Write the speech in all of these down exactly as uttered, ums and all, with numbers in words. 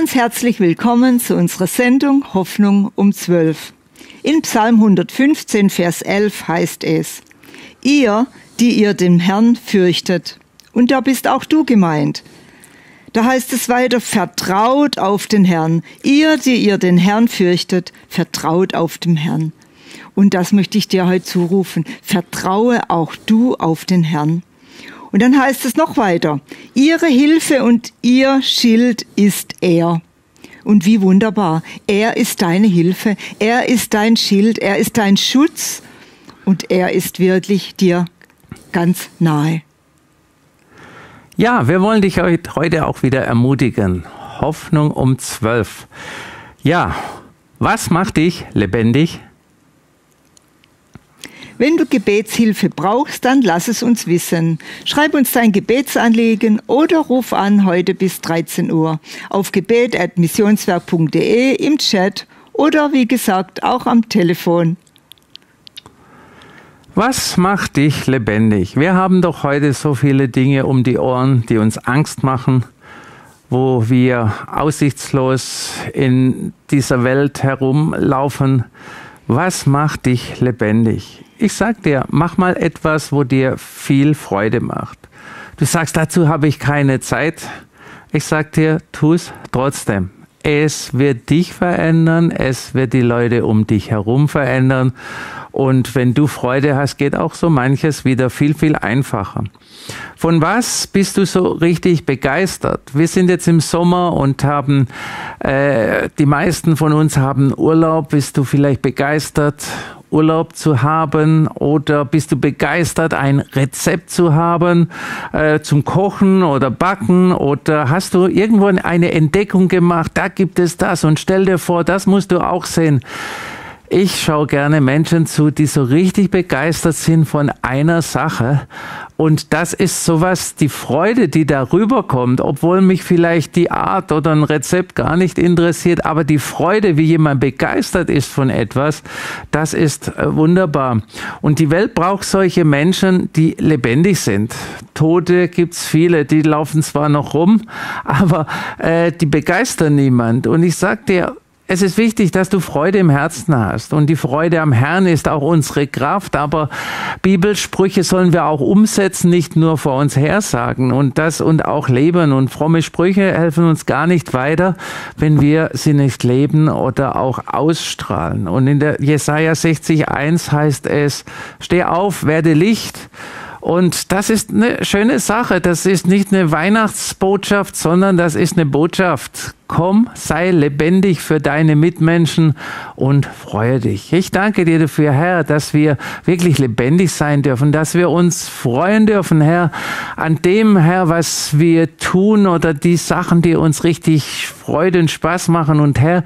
ganz herzlich willkommen zu unserer Sendung Hoffnung um zwölf. In Psalm hundertfünfzehn, Vers elf heißt es: Ihr, die ihr den Herrn fürchtet. Und da bist auch du gemeint. Da heißt es weiter: Vertraut auf den Herrn. Ihr, die ihr den Herrn fürchtet, vertraut auf den Herrn. Und das möchte ich dir heute zurufen. Vertraue auch du auf den Herrn. Und dann heißt es noch weiter: Ihre Hilfe und ihr Schild ist er. Und wie wunderbar. Er ist deine Hilfe. Er ist dein Schild. Er ist dein Schutz. Und er ist wirklich dir ganz nahe. Ja, wir wollen dich heute auch wieder ermutigen. Hoffnung um zwölf. Ja, was macht dich lebendig? Wenn du Gebetshilfe brauchst, dann lass es uns wissen. Schreib uns dein Gebetsanliegen oder ruf an heute bis dreizehn Uhr auf gebet at missionswerk punkt de, im Chat oder wie gesagt auch am Telefon. Was macht dich lebendig? Wir haben doch heute so viele Dinge um die Ohren, die uns Angst machen, wo wir aussichtslos in dieser Welt herumlaufen. Was macht dich lebendig? Ich sag dir, mach mal etwas, wo dir viel Freude macht. Du sagst, dazu habe ich keine Zeit. Ich sag dir, tu es trotzdem. Es wird dich verändern, es wird die Leute um dich herum verändern. Und wenn du Freude hast, geht auch so manches wieder viel, viel einfacher. Von was bist du so richtig begeistert? Wir sind jetzt im Sommer und haben, äh, die meisten von uns haben Urlaub. Bist du vielleicht begeistert, Urlaub zu haben? Oder bist du begeistert, ein Rezept zu haben, äh, zum Kochen oder Backen? Oder hast du irgendwo eine Entdeckung gemacht? Da gibt es das und stell dir vor, das musst du auch sehen. Ich schaue gerne Menschen zu, die so richtig begeistert sind von einer Sache. Und das ist sowas, die Freude, die darüber kommt, obwohl mich vielleicht die Art oder ein Rezept gar nicht interessiert, aber die Freude, wie jemand begeistert ist von etwas, das ist wunderbar. Und die Welt braucht solche Menschen, die lebendig sind. Tote gibt's viele, die laufen zwar noch rum, aber äh, die begeistern niemand. Und ich sag dir, es ist wichtig, dass du Freude im Herzen hast. Und die Freude am Herrn ist auch unsere Kraft. Aber Bibelsprüche sollen wir auch umsetzen, nicht nur vor uns hersagen. Und das und auch leben. Und fromme Sprüche helfen uns gar nicht weiter, wenn wir sie nicht leben oder auch ausstrahlen. Und in der Jesaja sechzig, eins heißt es: Steh auf, werde Licht. Und das ist eine schöne Sache. Das ist nicht eine Weihnachtsbotschaft, sondern das ist eine Botschaft. Komm, sei lebendig für deine Mitmenschen und freue dich. Ich danke dir dafür, Herr, dass wir wirklich lebendig sein dürfen, dass wir uns freuen dürfen, Herr, an dem, Herr, was wir tun oder die Sachen, die uns richtig Freude und Spaß machen. Und Herr,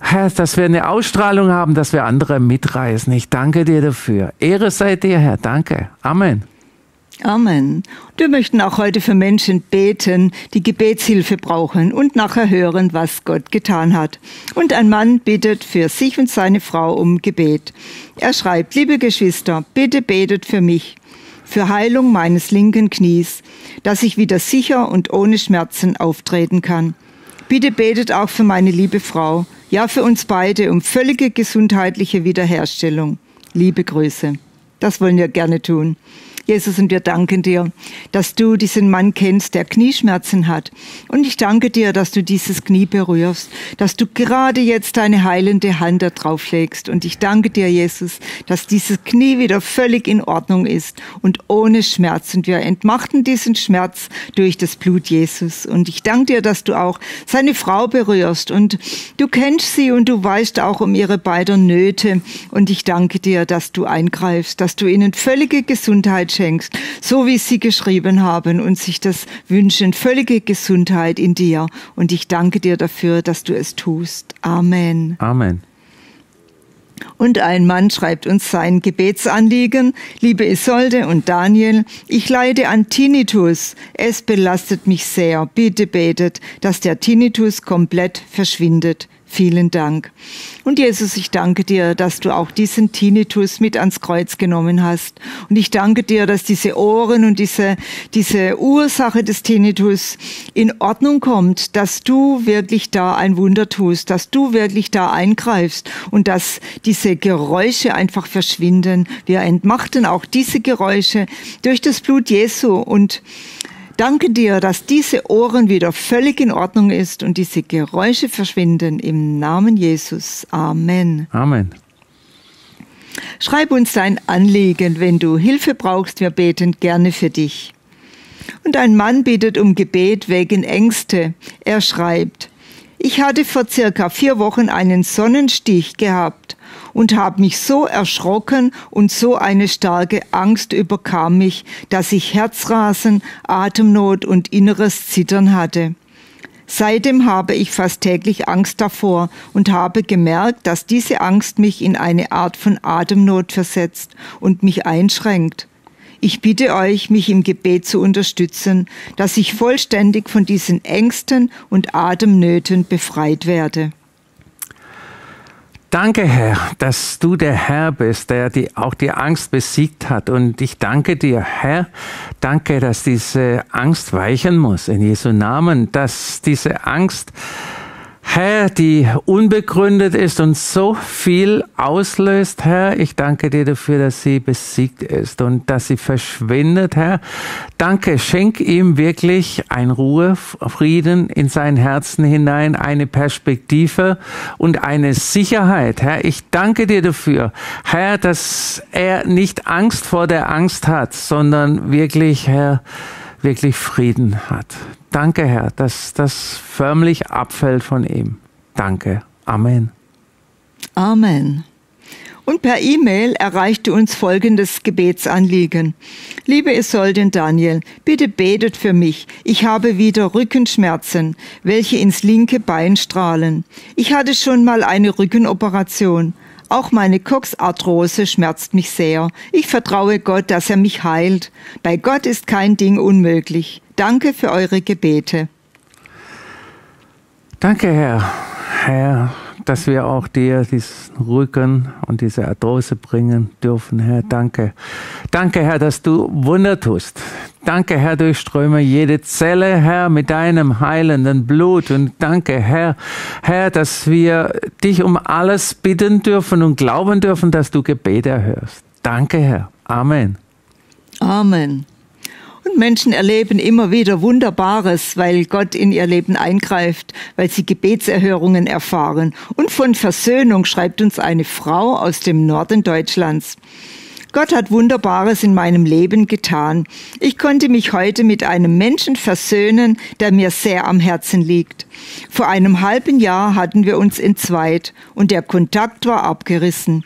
Herr, dass wir eine Ausstrahlung haben, dass wir andere mitreißen. Ich danke dir dafür. Ehre sei dir, Herr. Danke. Amen. Amen. Wir möchten auch heute für Menschen beten, die Gebetshilfe brauchen und nachher hören, was Gott getan hat. Und ein Mann bittet für sich und seine Frau um Gebet. Er schreibt: Liebe Geschwister, bitte betet für mich, für Heilung meines linken Knies, dass ich wieder sicher und ohne Schmerzen auftreten kann. Bitte betet auch für meine liebe Frau, ja für uns beide, um völlige gesundheitliche Wiederherstellung. Liebe Grüße. Das wollen wir gerne tun. Jesus, und wir danken dir, dass du diesen Mann kennst, der Knieschmerzen hat. Und ich danke dir, dass du dieses Knie berührst, dass du gerade jetzt deine heilende Hand da drauf legst. Und ich danke dir, Jesus, dass dieses Knie wieder völlig in Ordnung ist und ohne Schmerz. Und wir entmachten diesen Schmerz durch das Blut Jesus. Und ich danke dir, dass du auch seine Frau berührst. Und du kennst sie und du weißt auch um ihre beiden Nöte. Und ich danke dir, dass du eingreifst, dass du ihnen völlige Gesundheit schenkst, so wie sie geschrieben haben und sich das wünschen, völlige Gesundheit in dir. Und ich danke dir dafür, dass du es tust. Amen. Amen. Und ein Mann schreibt uns sein Gebetsanliegen: Liebe Isolde und Daniel, ich leide an Tinnitus. Es belastet mich sehr. Bitte betet, dass der Tinnitus komplett verschwindet. Vielen Dank. Und Jesus, ich danke dir, dass du auch diesen Tinnitus mit ans Kreuz genommen hast. Und ich danke dir, dass diese Ohren und diese, diese Ursache des Tinnitus in Ordnung kommt, dass du wirklich da ein Wunder tust, dass du wirklich da eingreifst und dass diese Geräusche einfach verschwinden. Wir entmachten auch diese Geräusche durch das Blut Jesu und danke dir, dass diese Ohren wieder völlig in Ordnung ist und diese Geräusche verschwinden. Im Namen Jesus. Amen. Amen. Schreib uns dein Anliegen, wenn du Hilfe brauchst. Wir beten gerne für dich. Und ein Mann bittet um Gebet wegen Ängste. Er schreibt: Ich hatte vor circa vier Wochen einen Sonnenstich gehabt und habe mich so erschrocken und so eine starke Angst überkam mich, dass ich Herzrasen, Atemnot und inneres Zittern hatte. Seitdem habe ich fast täglich Angst davor und habe gemerkt, dass diese Angst mich in eine Art von Atemnot versetzt und mich einschränkt. Ich bitte euch, mich im Gebet zu unterstützen, dass ich vollständig von diesen Ängsten und Atemnöten befreit werde. Danke, Herr, dass du der Herr bist, der die, auch die Angst besiegt hat. Und ich danke dir, Herr, danke, dass diese Angst weichen muss in Jesu Namen, dass diese Angst, Herr, die unbegründet ist und so viel auslöst, Herr, ich danke dir dafür, dass sie besiegt ist und dass sie verschwindet, Herr. Danke, schenk ihm wirklich ein Ruhe, Frieden in sein Herzen hinein, eine Perspektive und eine Sicherheit, Herr. Ich danke dir dafür, Herr, dass er nicht Angst vor der Angst hat, sondern wirklich, Herr, wirklich Frieden hat. Danke, Herr, dass das förmlich abfällt von ihm. Danke. Amen. Amen. Und per E-Mail erreichte uns folgendes Gebetsanliegen. Liebe Isolde und Daniel, bitte betet für mich. Ich habe wieder Rückenschmerzen, welche ins linke Bein strahlen. Ich hatte schon mal eine Rückenoperation. Auch meine Coxarthrose schmerzt mich sehr. Ich vertraue Gott, dass er mich heilt. Bei Gott ist kein Ding unmöglich. Danke für eure Gebete. Danke, Herr. Herr, dass wir auch dir diesen Rücken und diese Arthrose bringen dürfen, Herr. Danke. Danke, Herr, dass du Wunder tust. Danke, Herr, durchströme jede Zelle, Herr, mit deinem heilenden Blut. Und danke, Herr, Herr, dass wir dich um alles bitten dürfen und glauben dürfen, dass du Gebet erhörst. Danke, Herr. Amen. Amen. Und Menschen erleben immer wieder Wunderbares, weil Gott in ihr Leben eingreift, weil sie Gebetserhörungen erfahren. Und von Versöhnung schreibt uns eine Frau aus dem Norden Deutschlands. Gott hat Wunderbares in meinem Leben getan. Ich konnte mich heute mit einem Menschen versöhnen, der mir sehr am Herzen liegt. Vor einem halben Jahr hatten wir uns entzweit und der Kontakt war abgerissen.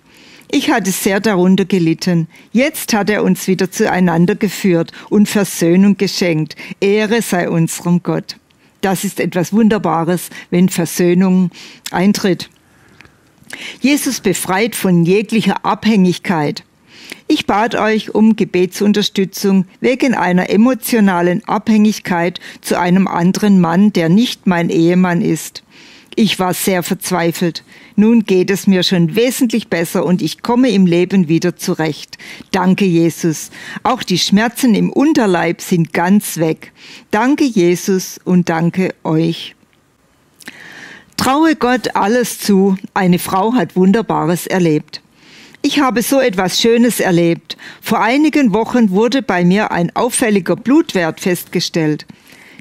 Ich hatte sehr darunter gelitten. Jetzt hat er uns wieder zueinander geführt und Versöhnung geschenkt. Ehre sei unserem Gott. Das ist etwas Wunderbares, wenn Versöhnung eintritt. Jesus befreit von jeglicher Abhängigkeit. Ich bat euch um Gebetsunterstützung wegen einer emotionalen Abhängigkeit zu einem anderen Mann, der nicht mein Ehemann ist. Ich war sehr verzweifelt. Nun geht es mir schon wesentlich besser und ich komme im Leben wieder zurecht. Danke, Jesus. Auch die Schmerzen im Unterleib sind ganz weg. Danke, Jesus, und danke euch. Traue Gott alles zu. Eine Frau hat Wunderbares erlebt. Ich habe so etwas Schönes erlebt. Vor einigen Wochen wurde bei mir ein auffälliger Blutwert festgestellt,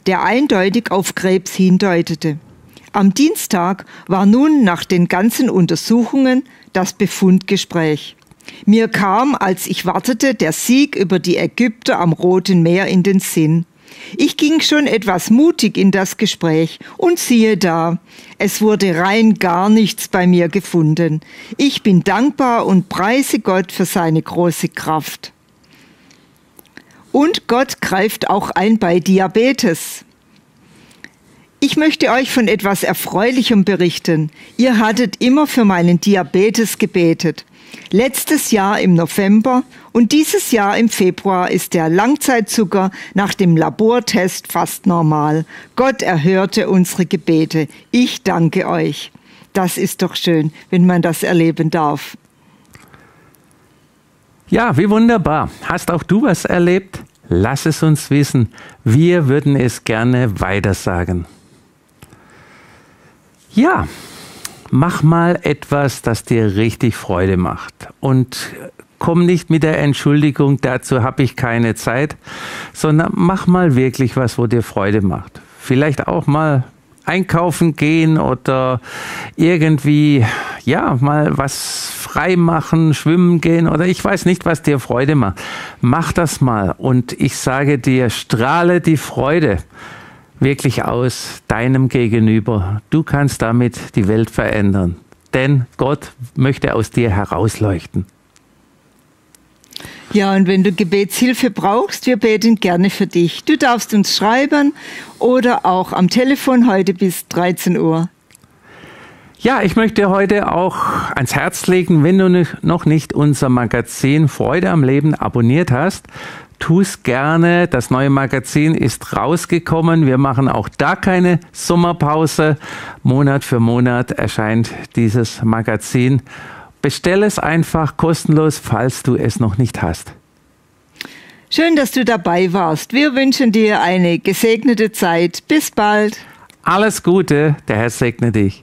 der eindeutig auf Krebs hindeutete. Am Dienstag war nun nach den ganzen Untersuchungen das Befundgespräch. Mir kam, als ich wartete, der Sieg über die Ägypter am Roten Meer in den Sinn. Ich ging schon etwas mutig in das Gespräch und siehe da, es wurde rein gar nichts bei mir gefunden. Ich bin dankbar und preise Gott für seine große Kraft. Und Gott greift auch ein bei Diabetes. Ich möchte euch von etwas Erfreulichem berichten. Ihr hattet immer für meinen Diabetes gebetet. Letztes Jahr im November und dieses Jahr im Februar ist der Langzeitzucker nach dem Labortest fast normal. Gott erhörte unsere Gebete. Ich danke euch. Das ist doch schön, wenn man das erleben darf. Ja, wie wunderbar. Hast auch du was erlebt? Lass es uns wissen. Wir würden es gerne weitersagen. Ja, mach mal etwas, das dir richtig Freude macht. Und komm nicht mit der Entschuldigung, dazu habe ich keine Zeit, sondern mach mal wirklich was, wo dir Freude macht. Vielleicht auch mal einkaufen gehen oder irgendwie, ja, mal was frei machen, schwimmen gehen oder ich weiß nicht, was dir Freude macht. Mach das mal und ich sage dir, strahle die Freude wirklich aus deinem Gegenüber. Du kannst damit die Welt verändern, denn Gott möchte aus dir herausleuchten. Ja, und wenn du Gebetshilfe brauchst, wir beten gerne für dich. Du darfst uns schreiben oder auch am Telefon heute bis dreizehn Uhr. Ja, ich möchte heute auch ans Herz legen, wenn du noch nicht unser Magazin Freude am Leben abonniert hast, tu es gerne. Das neue Magazin ist rausgekommen. Wir machen auch da keine Sommerpause. Monat für Monat erscheint dieses Magazin. Bestelle es einfach kostenlos, falls du es noch nicht hast. Schön, dass du dabei warst. Wir wünschen dir eine gesegnete Zeit. Bis bald. Alles Gute. Der Herr segne dich.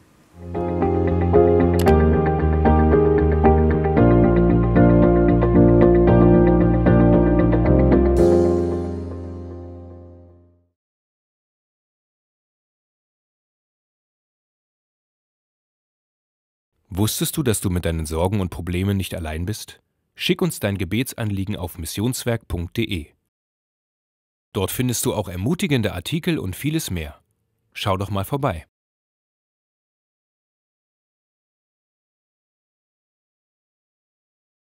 Wusstest du, dass du mit deinen Sorgen und Problemen nicht allein bist? Schick uns dein Gebetsanliegen auf missionswerk punkt de. Dort findest du auch ermutigende Artikel und vieles mehr. Schau doch mal vorbei.